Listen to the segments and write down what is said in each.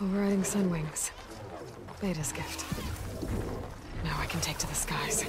Overriding Sunwings. Beta's gift. Now I can take to the skies.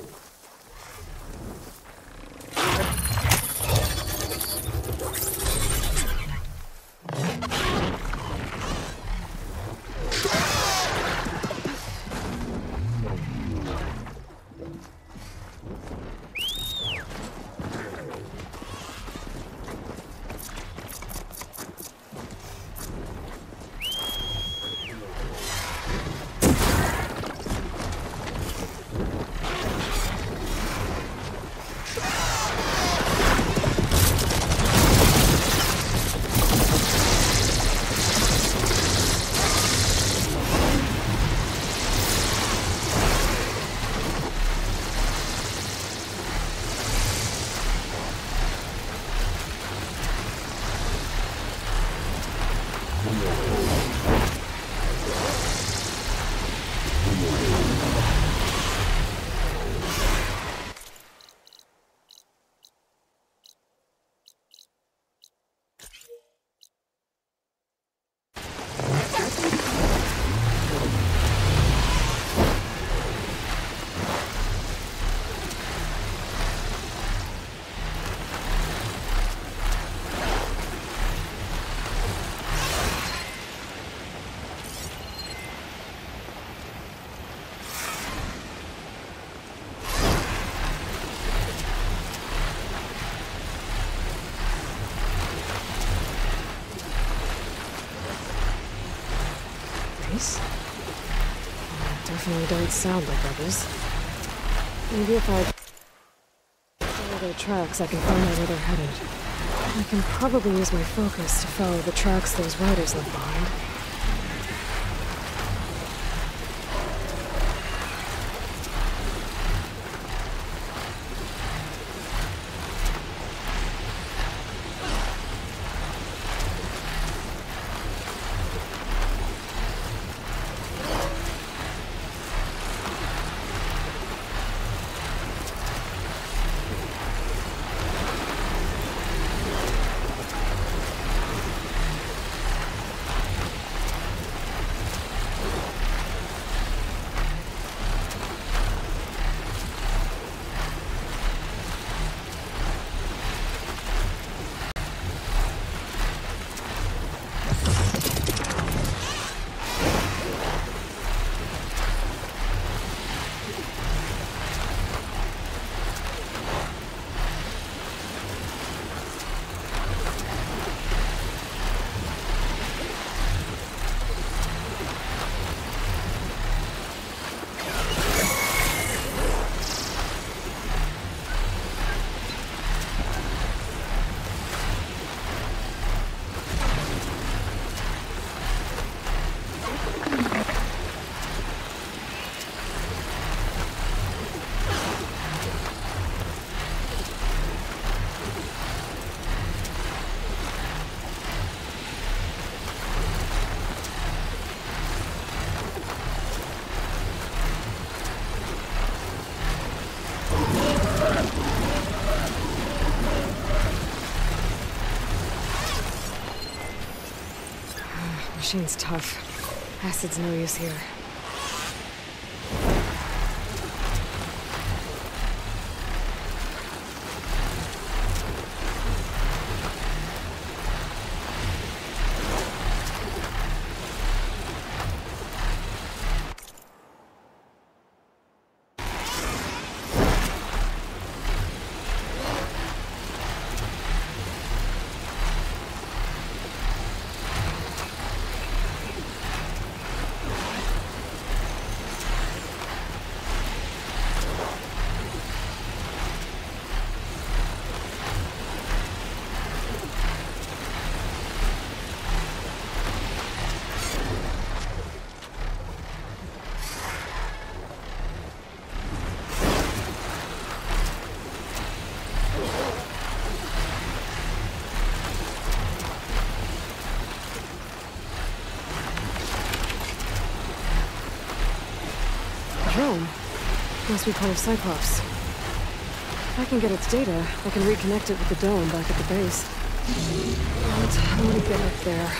They don't sound like others. Maybe if I follow their tracks, I can find out where they're headed. I can probably use my focus to follow the tracks those riders left behind. Machine's tough. Acid's no use here. Must be part of Cyclops. If I can get its data, I can reconnect it with the dome back at the base. But I want to get up there.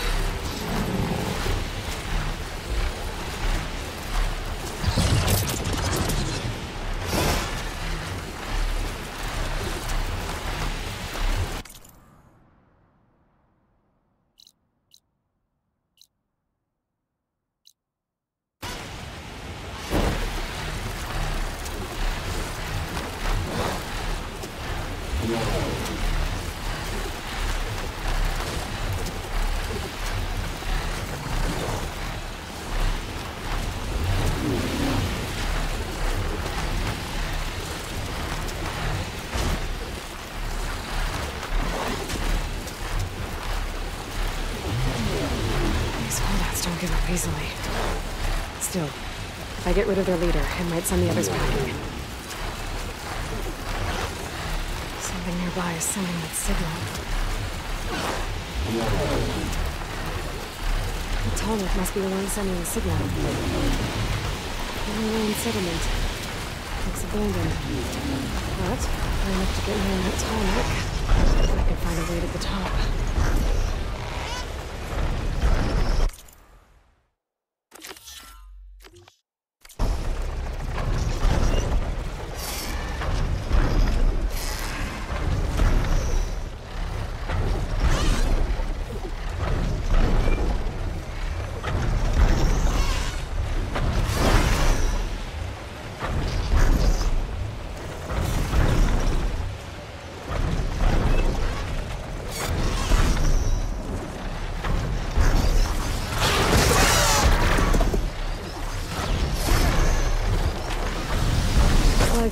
Tallnecks don't give up easily. Still, if I get rid of their leader, it might send the others packing. Something nearby is sending that signal. The Tallnecks must be the one sending the signal. The Hawaiian settlement looks abandoned. But I have to get near that Tallnecks. I can find a way to the top.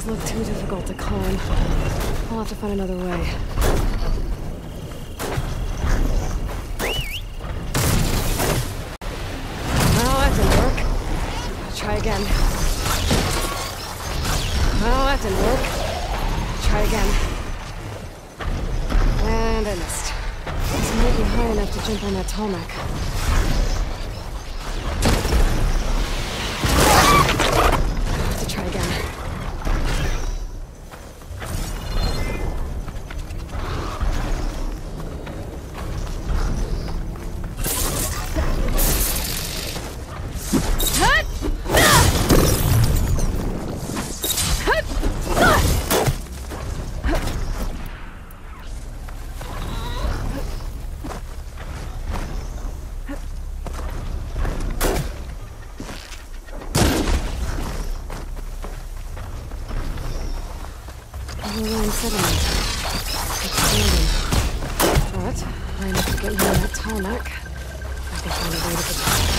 Look too difficult to climb. I'll have to find another way. Well, that didn't work. I'll try again. Well, that didn't work. I'll try again. And I missed. This might be high enough to jump on that Tallnecks. But I need to get you on that Tallnecks. I can find a way to the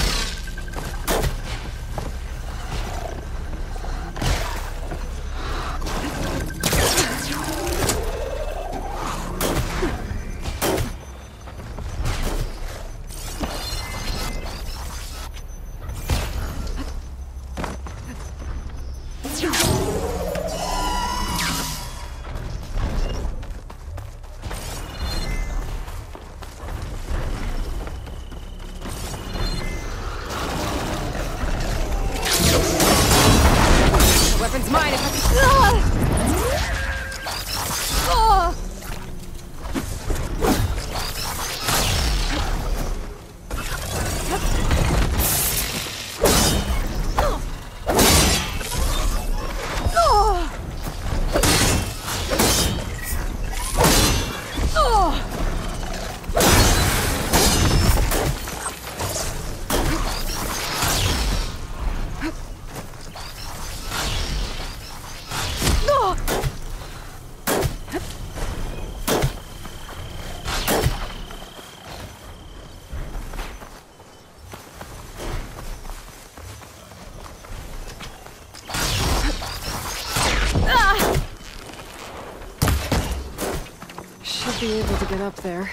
be able to get up there.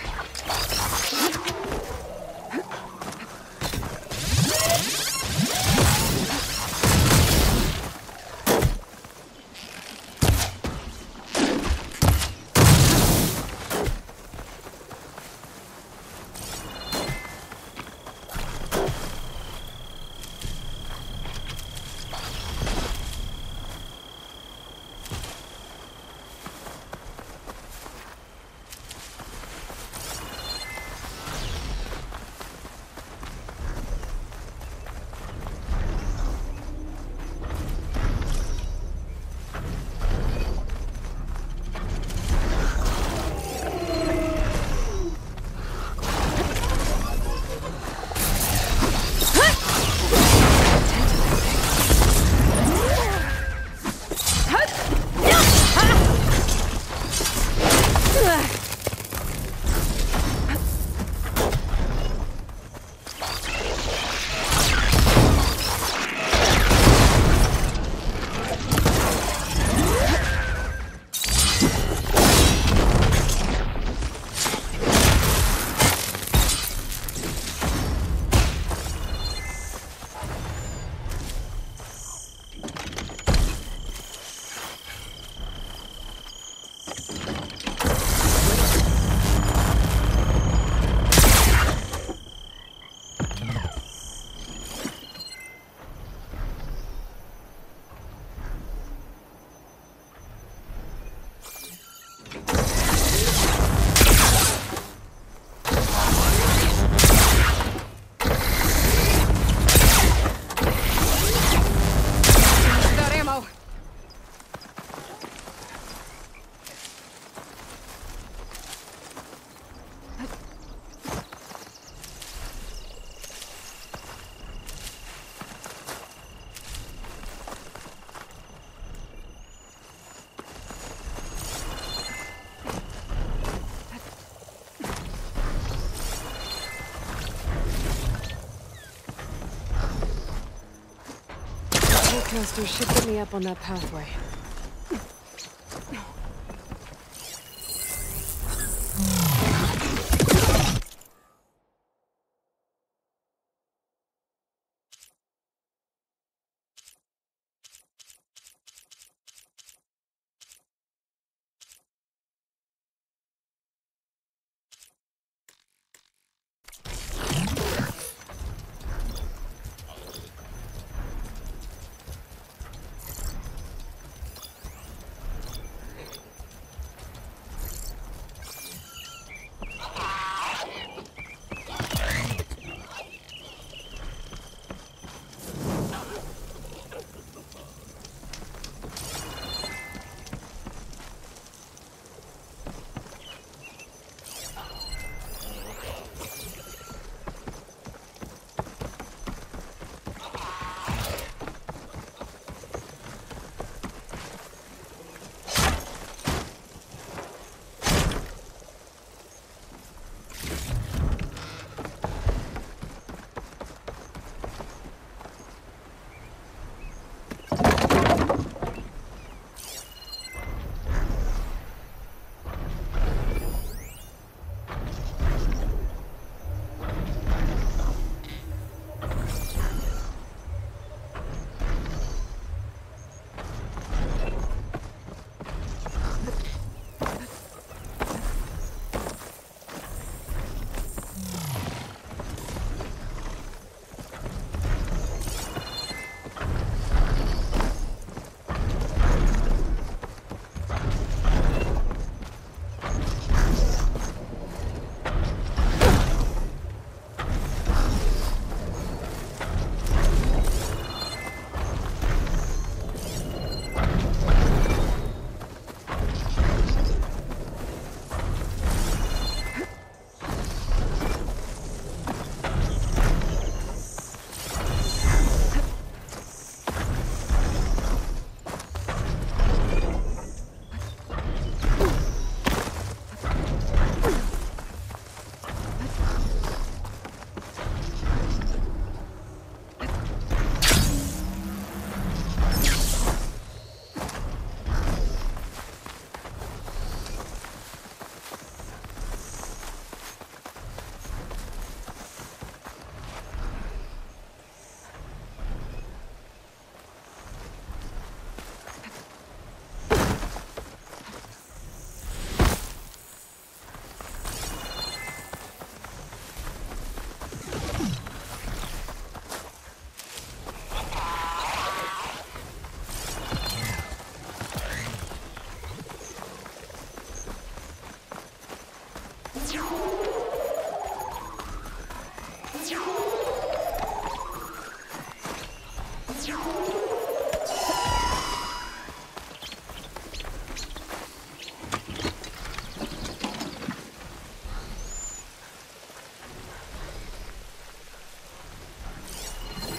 Rocket cluster should get me up on that pathway.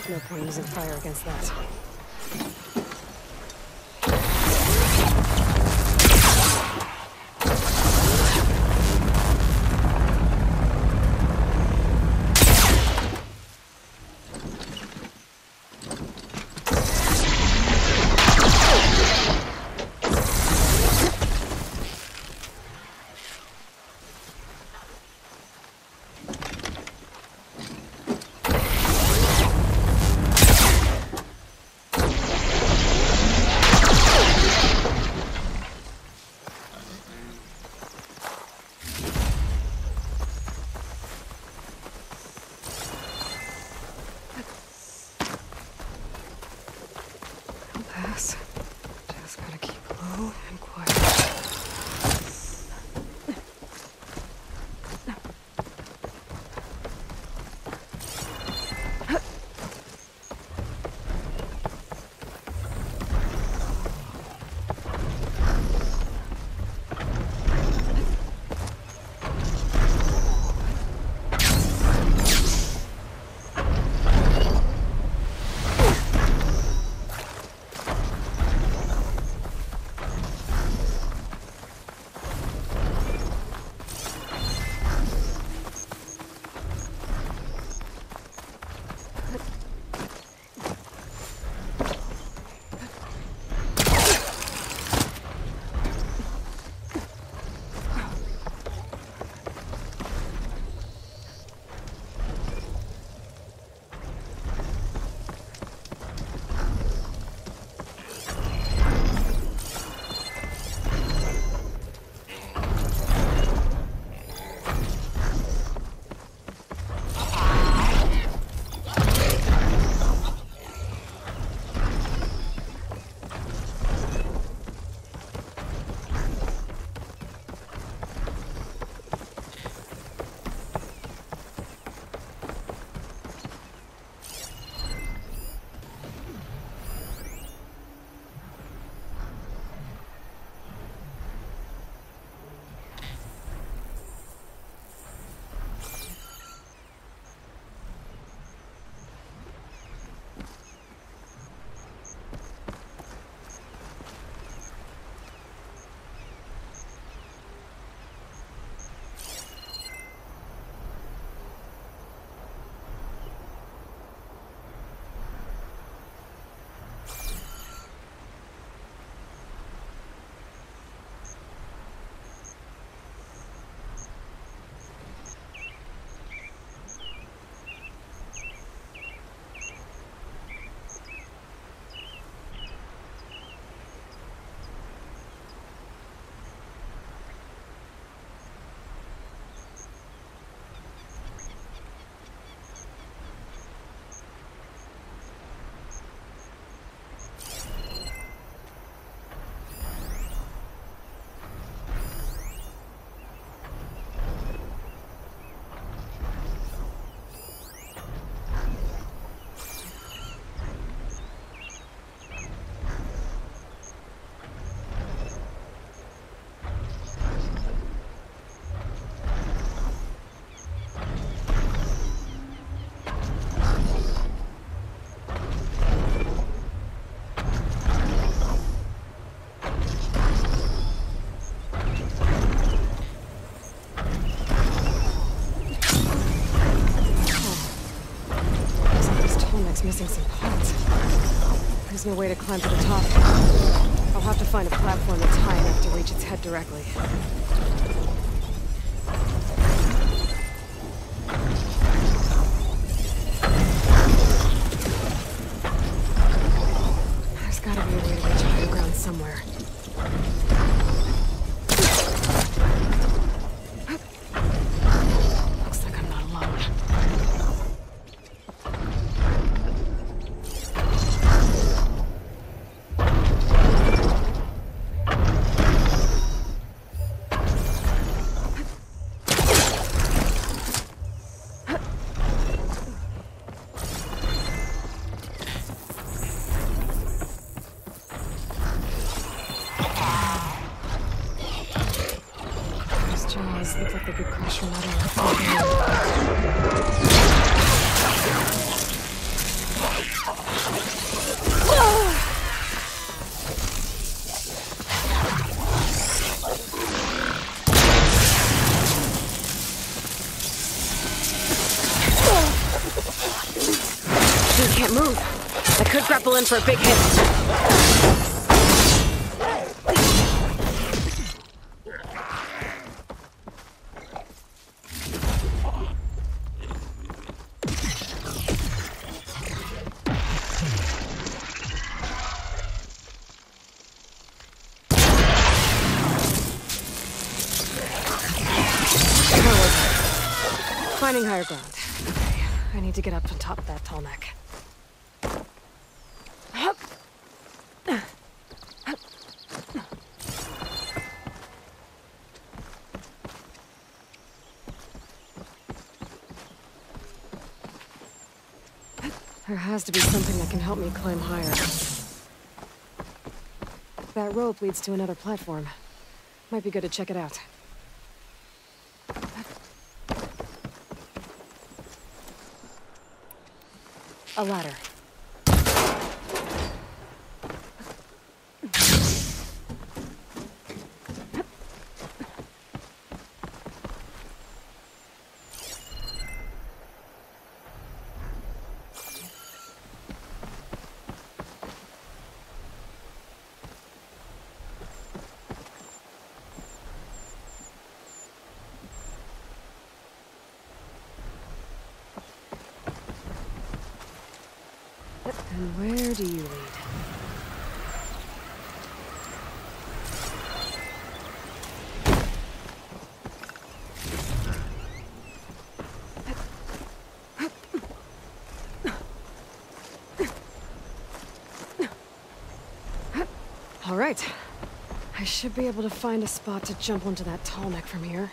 No point using fire against that. Sunwings missing some parts. There's no way to climb to the top. I'll have to find a platform that's high enough to reach its head directly. There's gotta be a way to reach higher ground somewhere. Looks like they could crush your metal. You can't move. I could grapple in for a big hit. Climbing higher ground. Okay, I need to get up on top of that tall neck. There has to be something that can help me climb higher. That rope leads to another platform. Might be good to check it out. A ladder. And where do you lead? All right. I should be able to find a spot to jump onto that tall neck from here.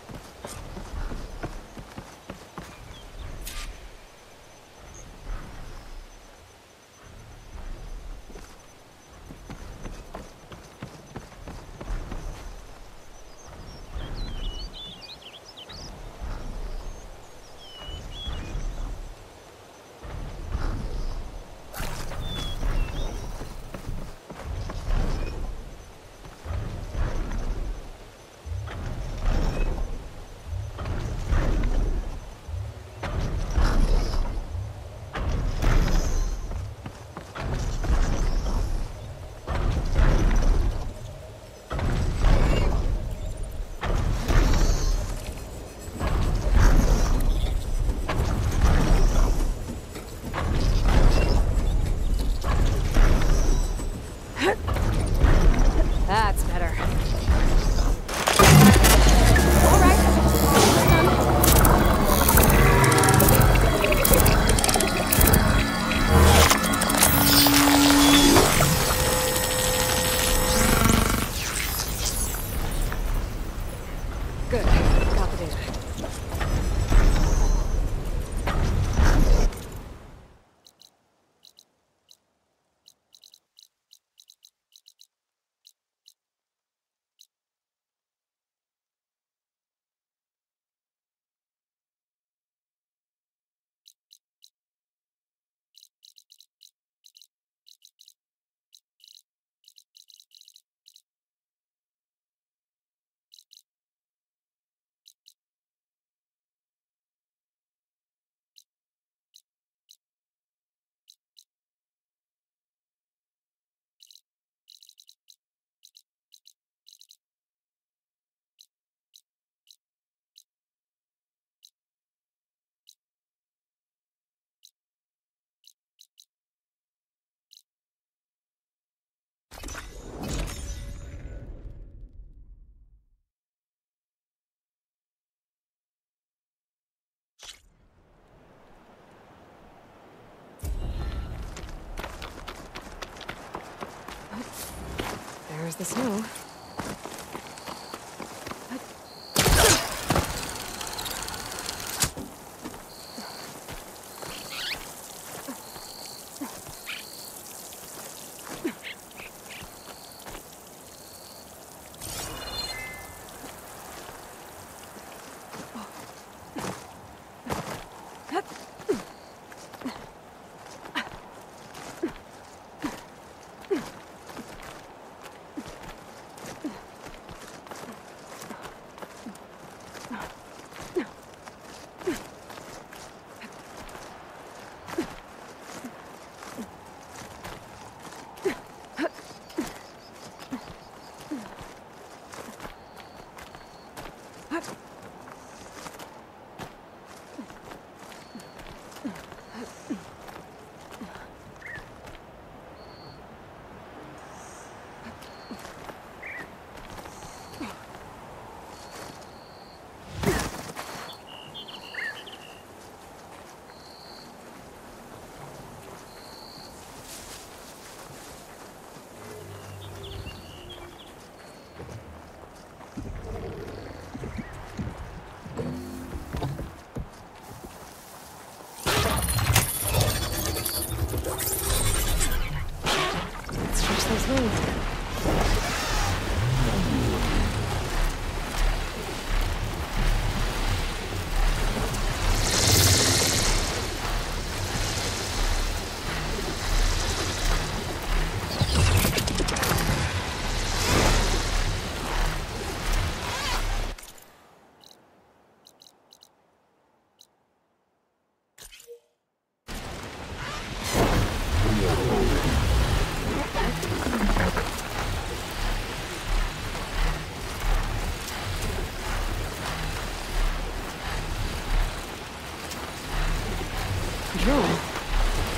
Where's the snow?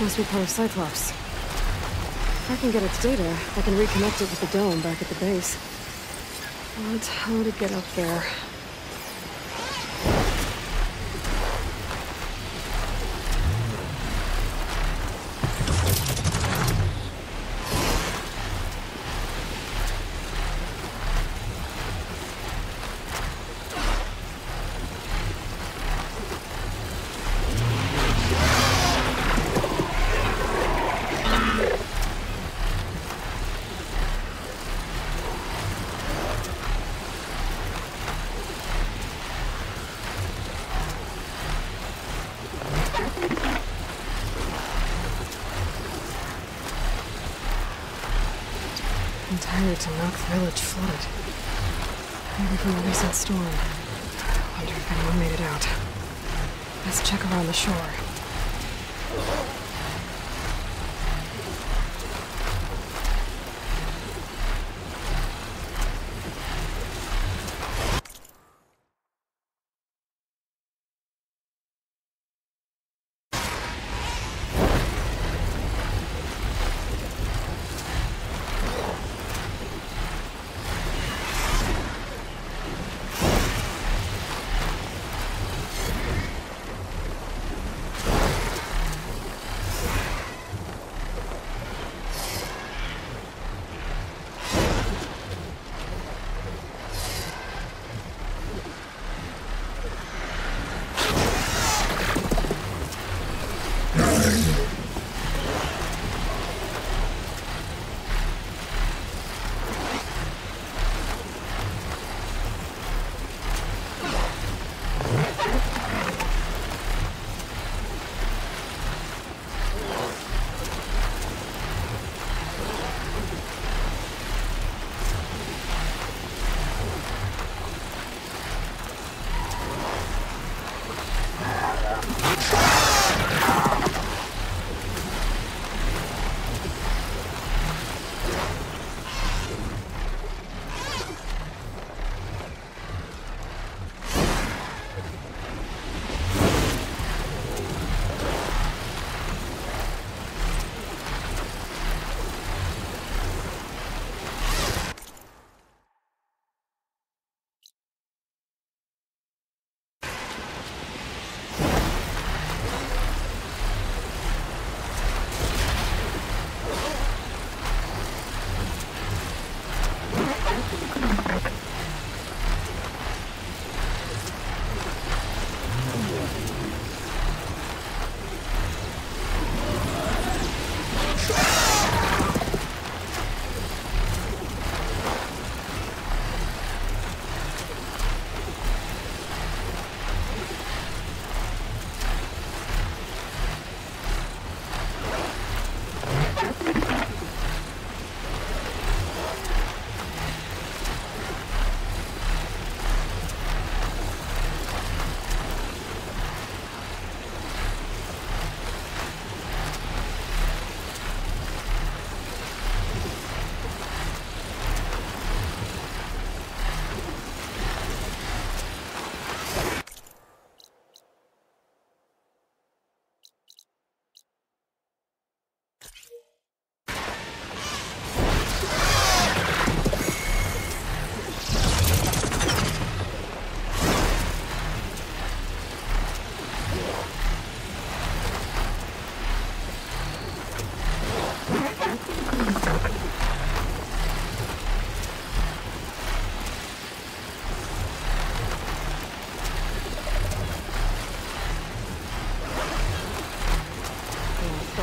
Must be part of Cyclops. If I can get its data, I can reconnect it with the dome back at the base. But how to get up there? To knock the village flooded. Maybe from a recent storm. I wonder if anyone made it out. Let's check around the shore.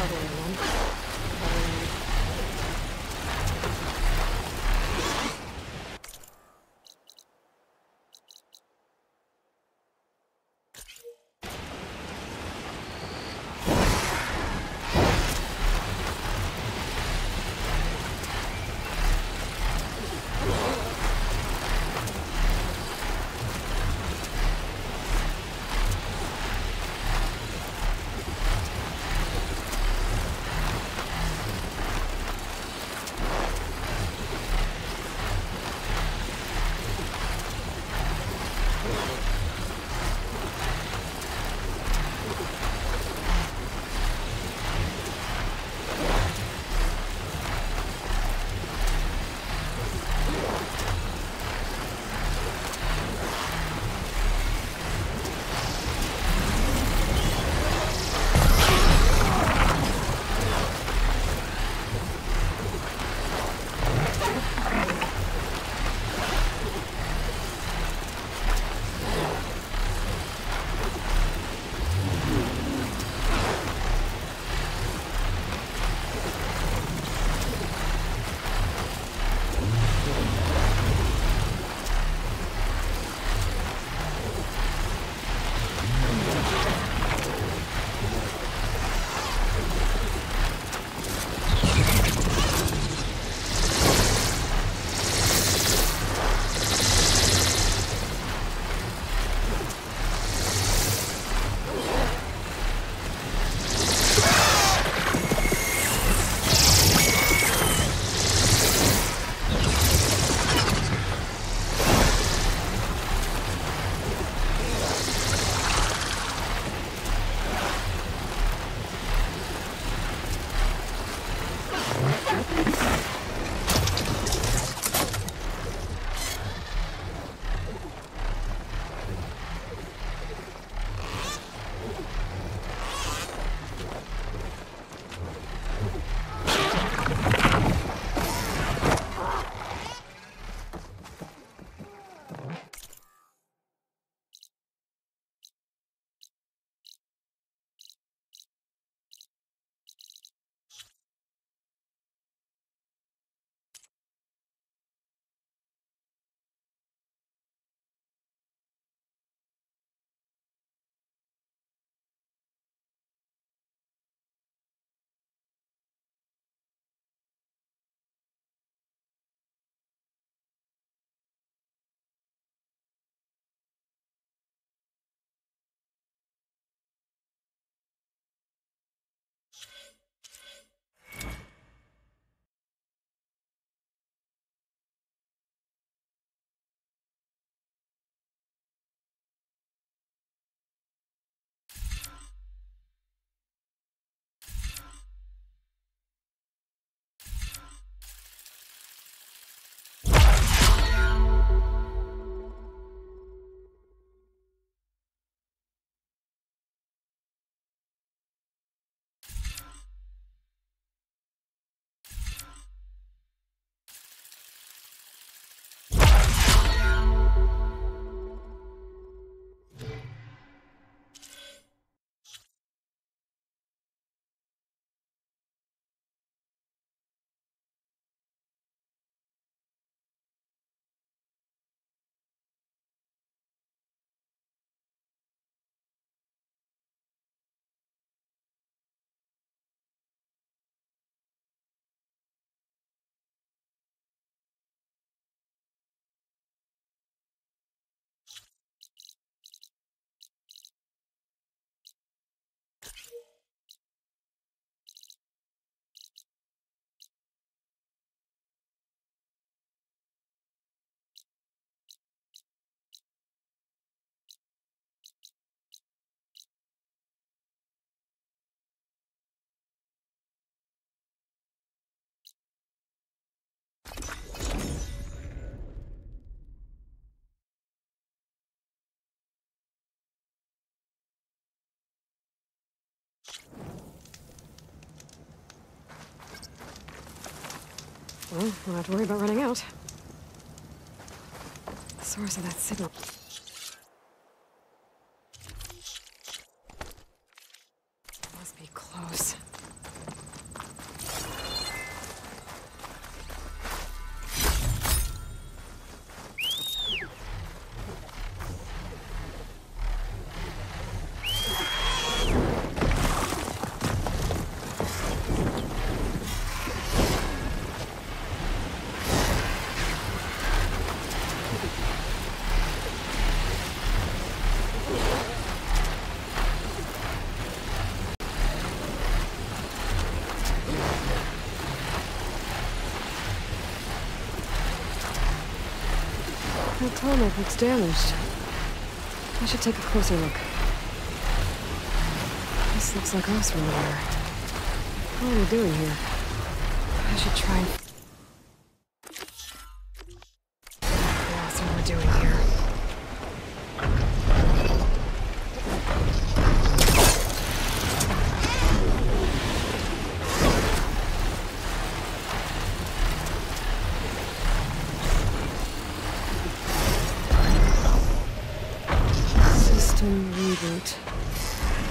Well, we'll have to worry about running out. The source of that signal. Must be close. That tarmac looks damaged. I should take a closer look. This looks like us from there. What are we doing here? I should try and... That's what we're doing here.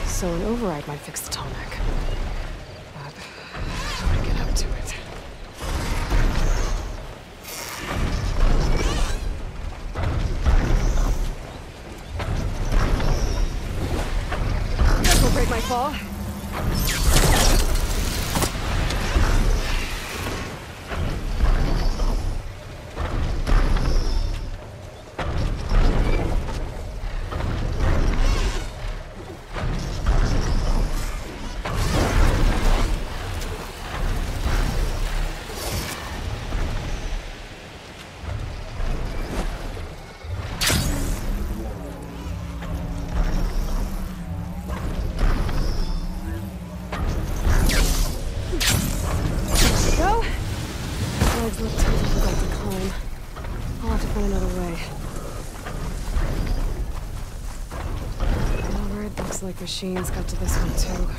So an override might fix the Tallneck. But how do I get up to it? This will break my fall. Like machines got to this one too.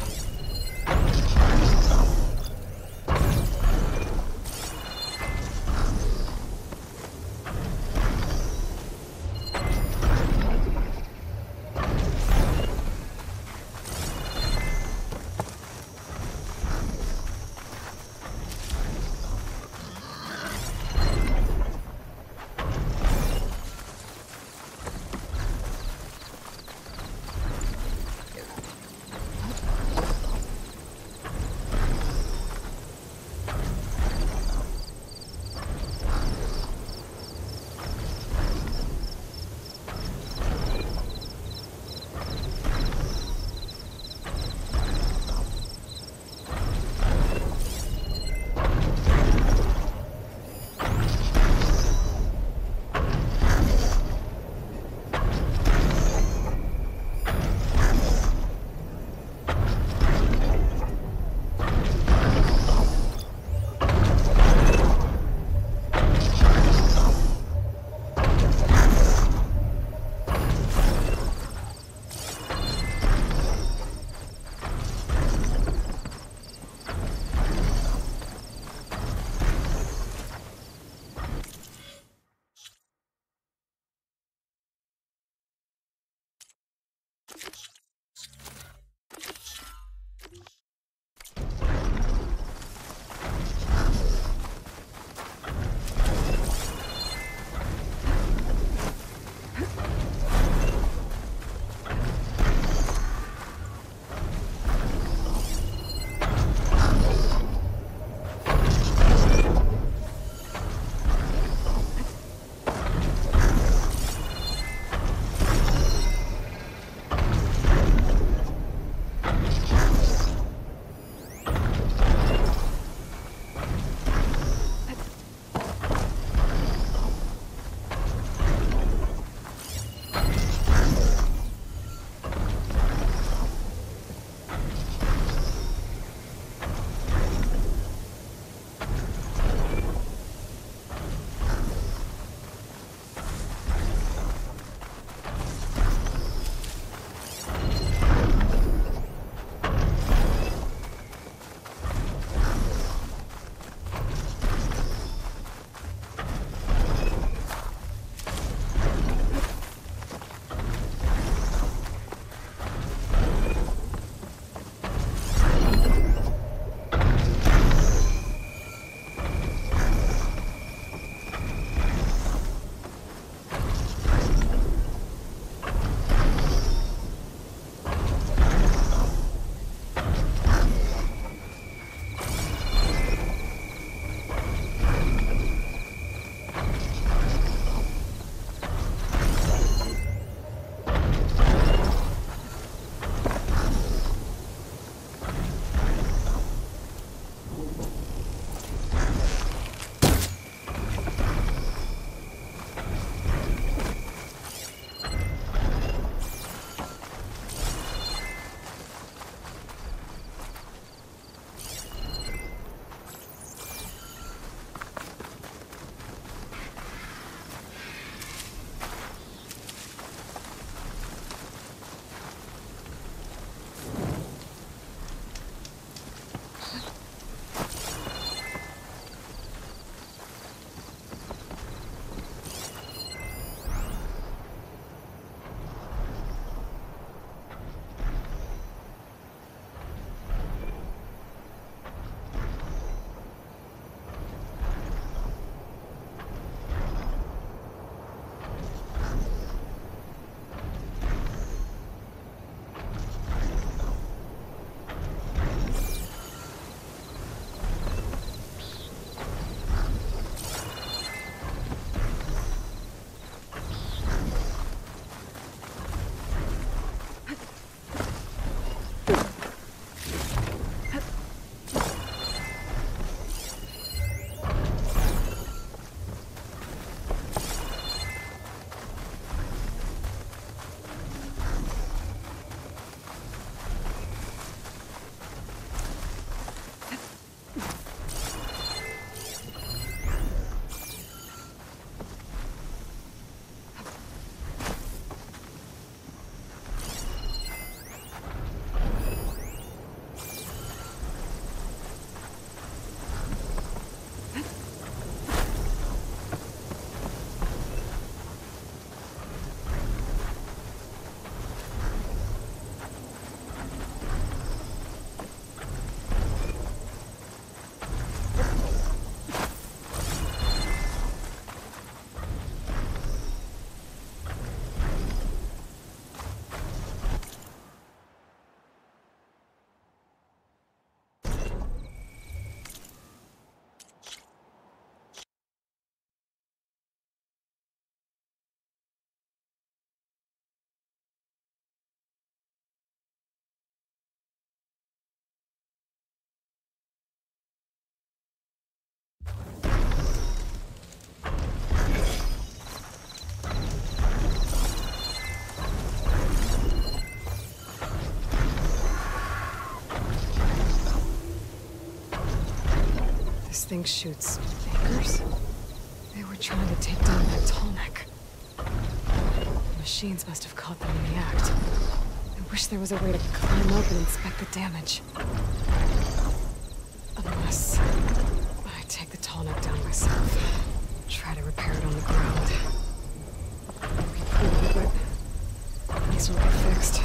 This thing shoots anchors. They were trying to take down that Tallneck. The machines must have caught them in the act. I wish there was a way to climb up and inspect the damage. Unless I take the Tallneck down myself. Try to repair it on the ground. But these will get fixed.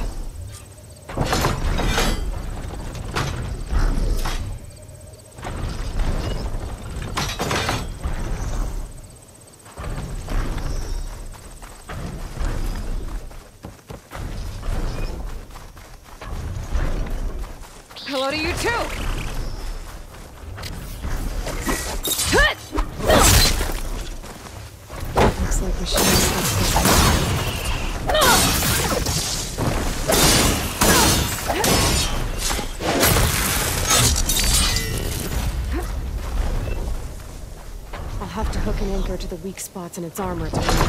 Hello to you too! To the weak spots in its armor to bring it down.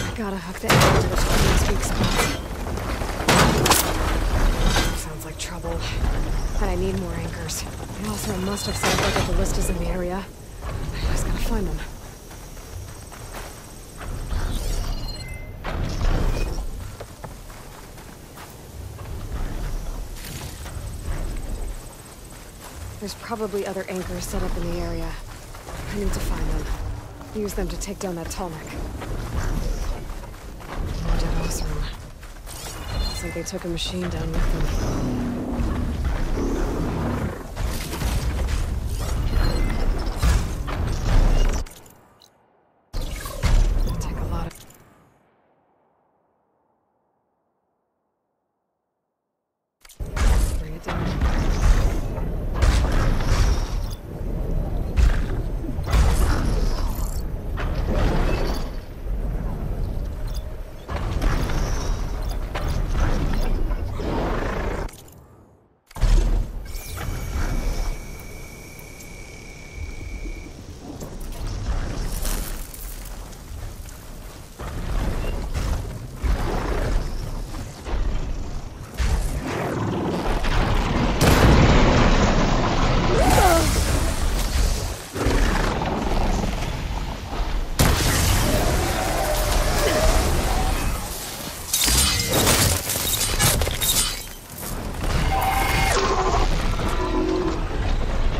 I gotta hook the anchor to those weak spots. Sounds like trouble. But I need more anchors. And also I must have sent like the ballistas in the area. I just gotta find them. There's probably other anchors set up in the area. I need to find them. Use them to take down that Tallneck. Looks like they took a machine down with them. It'll take a lot of... Bring it down.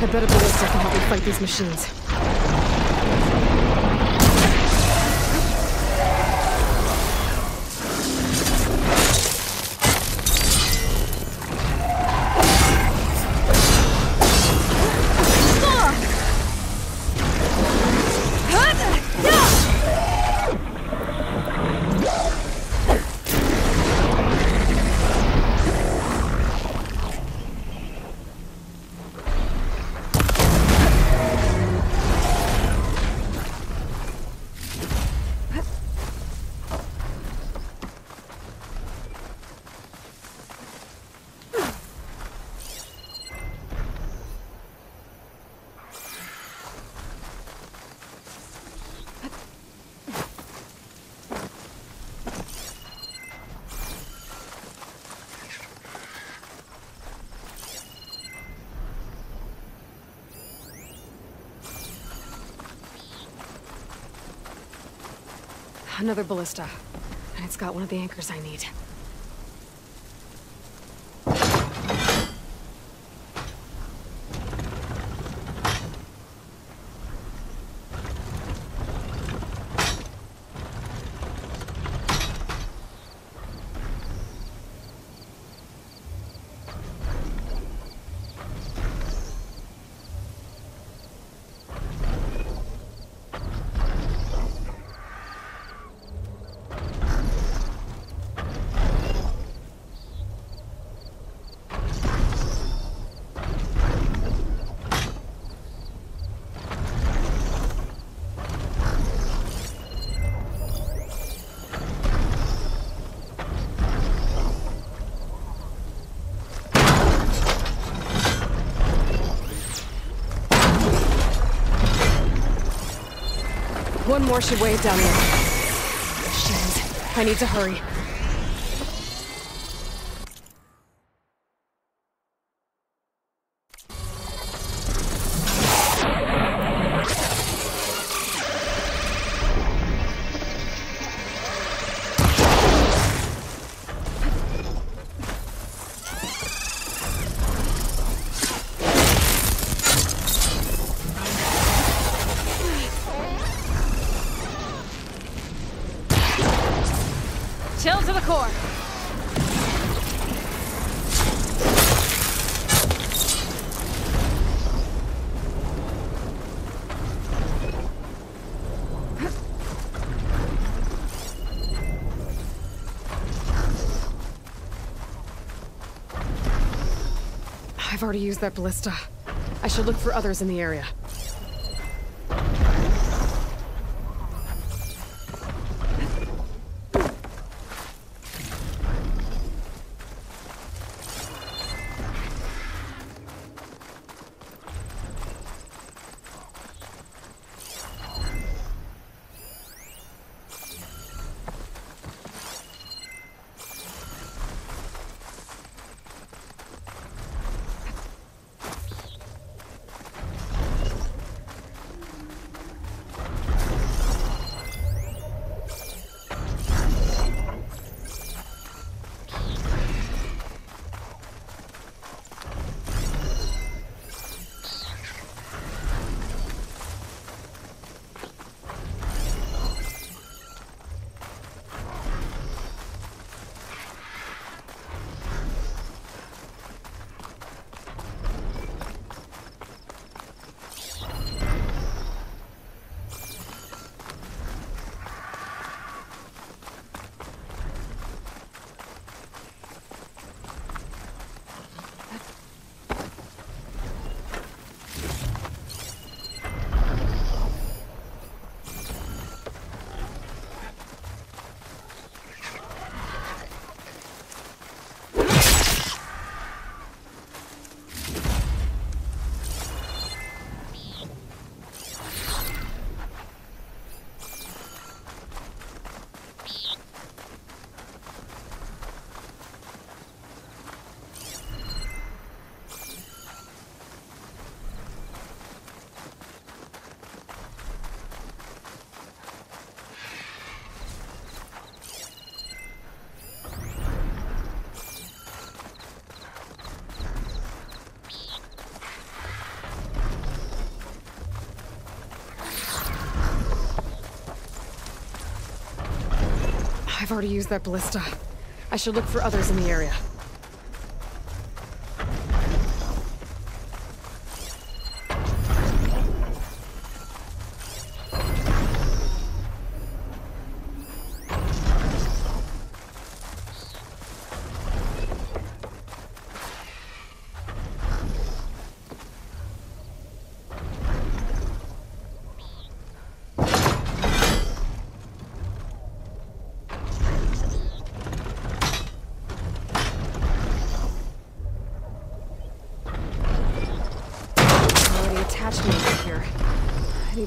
I bet a ballista can help me fight these machines. Another ballista, and it's got one of the anchors I need. One more should weigh it down there. Shit, I need to hurry. I've already used that ballista. I should look for others in the area. I've already used that ballista. I should look for others in the area.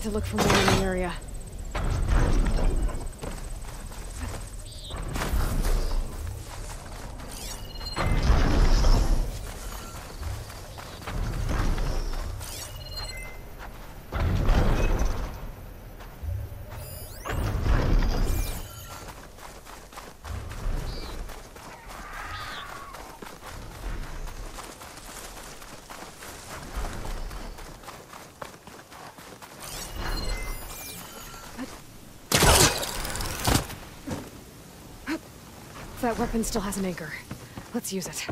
To look for more in the area. That weapon still has an anchor. Let's use it.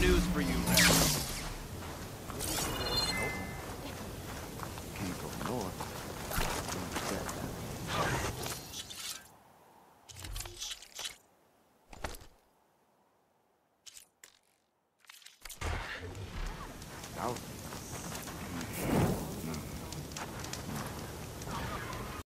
News for you, man. Can't go north. South.